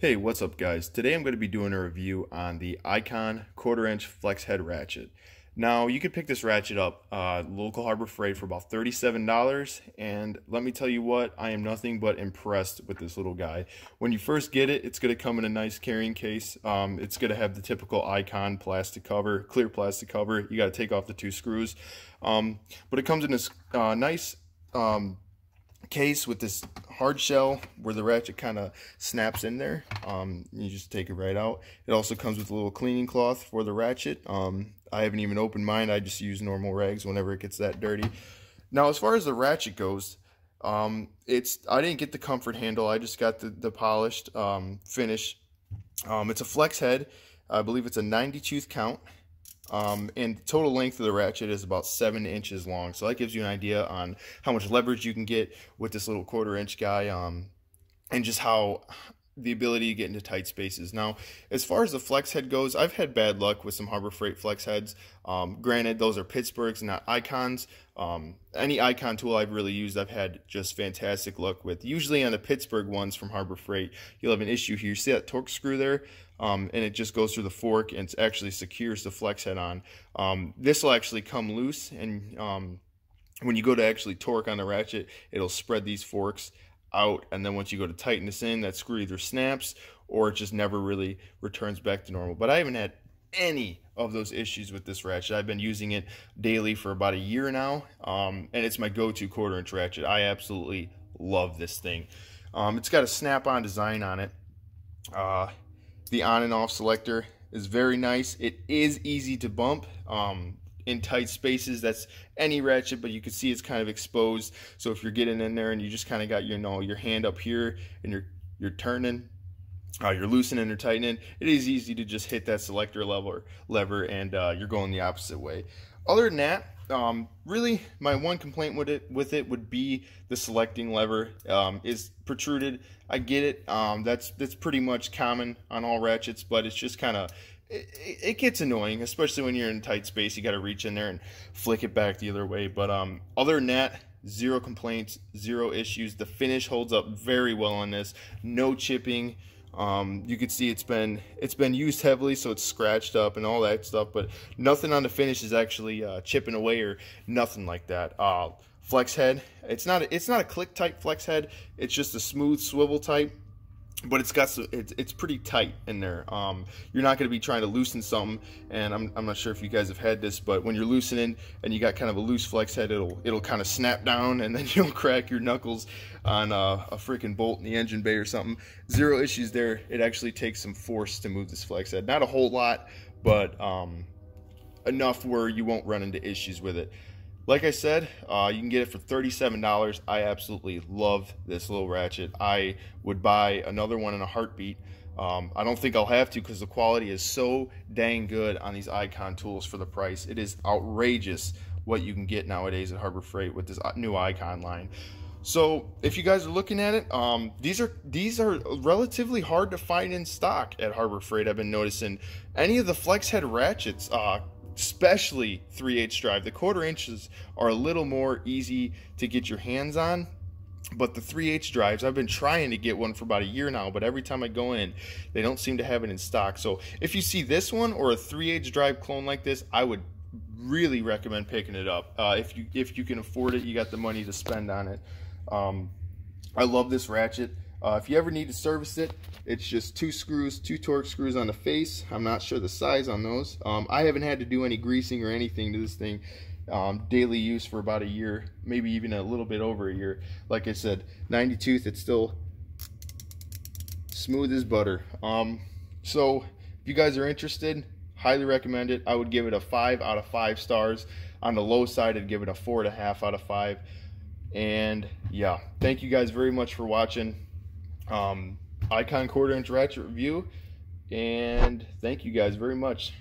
Hey, what's up guys? Today I'm going to be doing a review on the Icon 1/4" flex head ratchet. Now you can pick this ratchet up local Harbor Freight for about $37, and let me tell you what, I am nothing but impressed with this little guy. When you first get it, it's going to come in a nice carrying case. It's going to have the typical Icon plastic cover, clear plastic cover. You got to take off the two screws, but it comes in this nice case with this hard shell where the ratchet kind of snaps in there. You just take it right out. It also comes with a little cleaning cloth for the ratchet. I haven't even opened mine. I just use normal rags whenever it gets that dirty. Now as far as the ratchet goes, I didn't get the comfort handle. I just got the polished finish. It's a flex head. I believe it's a 90 tooth count. And the total length of the ratchet is about 7 inches long, so that gives you an idea on how much leverage you can get with this little 1/4" guy, and just how the ability to get into tight spaces. Now, as far as the flex head goes, I've had bad luck with some Harbor Freight flex heads. Granted, those are Pittsburghs, not Icons. Any Icon tool I've really used, I've had just fantastic luck with. Usually on the Pittsburgh ones from Harbor Freight, you'll have an issue here. You see that Torx screw there? And it just goes through the fork and it actually secures the flex head on. This will actually come loose, and when you go to actually torque on the ratchet, it'll spread these forks out, and then once you go to tighten this in, that screw either snaps or it just never really returns back to normal. But I haven't had any of those issues with this ratchet. I've been using it daily for about a year now, and it's my go-to 1/4" ratchet. I absolutely love this thing. It's got a snap-on design on it. The on and off selector is very nice. It is easy to bump in tight spaces. That's any ratchet, but you can see it's kind of exposed, so if you're getting in there and you just kind of got your hand up here and you're turning, you're loosening or tightening, it is easy to just hit that selector lever and you're going the opposite way. Other than that, really my one complaint with it would be the selecting lever is protruded. I get it. That's pretty much common on all ratchets, but it's just kind of, it gets annoying, especially when you're in a tight space. You got to reach in there and flick it back the other way. But other than that, zero complaints, zero issues. The finish holds up very well on this. No chipping. You can see it's been used heavily, so it's scratched up and all that stuff. But nothing on the finish is actually chipping away or nothing like that. Flex head. It's not a click type flex head. It's just a smooth swivel type. But it's pretty tight in there. You're not going to be trying to loosen something, and I'm not sure if you guys have had this, but when you're loosening and you got kind of a loose flex head, it'll kind of snap down, and then you'll crack your knuckles on a freaking bolt in the engine bay or something. Zero issues there. It actually takes some force to move this flex head. Not a whole lot, but enough where you won't run into issues with it. Like I said, you can get it for $37. I absolutely love this little ratchet. I would buy another one in a heartbeat. I don't think I'll have to, because the quality is so dang good on these Icon tools for the price. It is outrageous what you can get nowadays at Harbor Freight with this new Icon line. So if you guys are looking at it, these are relatively hard to find in stock at Harbor Freight. I've been noticing any of the flex head ratchets, especially 3/8 drive. The 1/4" are a little more easy to get your hands on, but the 3/8 drives, I've been trying to get one for about a year now, but every time I go in, they don't seem to have it in stock. So if you see this one or a 3/8 drive clone like this, I would really recommend picking it up. If you can afford it, you got the money to spend on it. I love this ratchet. If you ever need to service it, it's just two screws, two Torx screws on the face. I'm not sure the size on those. I haven't had to do any greasing or anything to this thing. Daily use for about a year, maybe even a little bit over a year. Like I said, 90 tooth, it's still smooth as butter. So if you guys are interested, highly recommend it. I would give it a 5 out of 5 stars. On the low side, I'd give it a 4.5 out of 5. And yeah, thank you guys very much for watching. Icon 1/4" ratchet review, and thank you guys very much.